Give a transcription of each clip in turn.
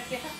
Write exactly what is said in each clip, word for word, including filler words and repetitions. verkehrt.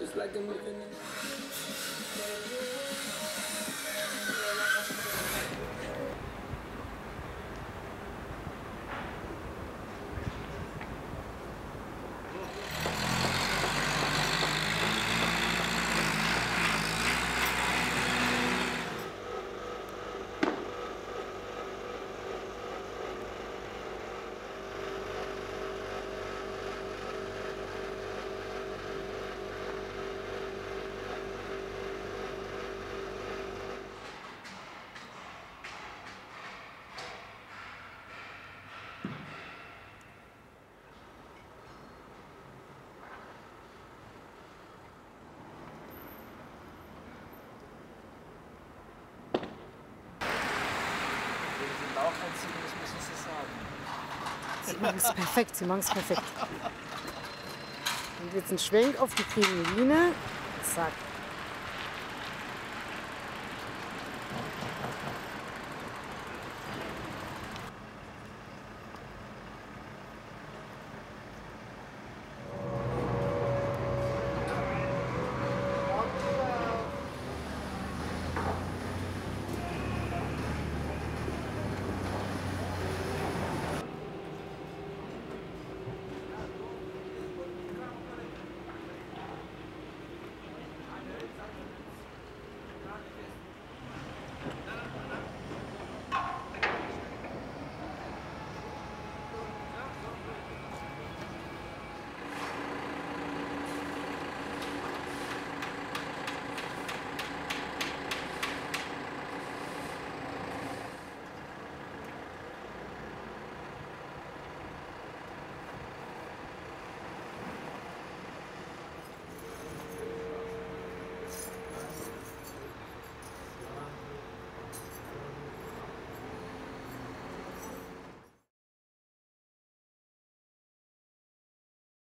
It's like I'm living in... Sie machen es perfekt, sie machen es perfekt. Und jetzt einen Schwenk auf die Krinoline. Zack.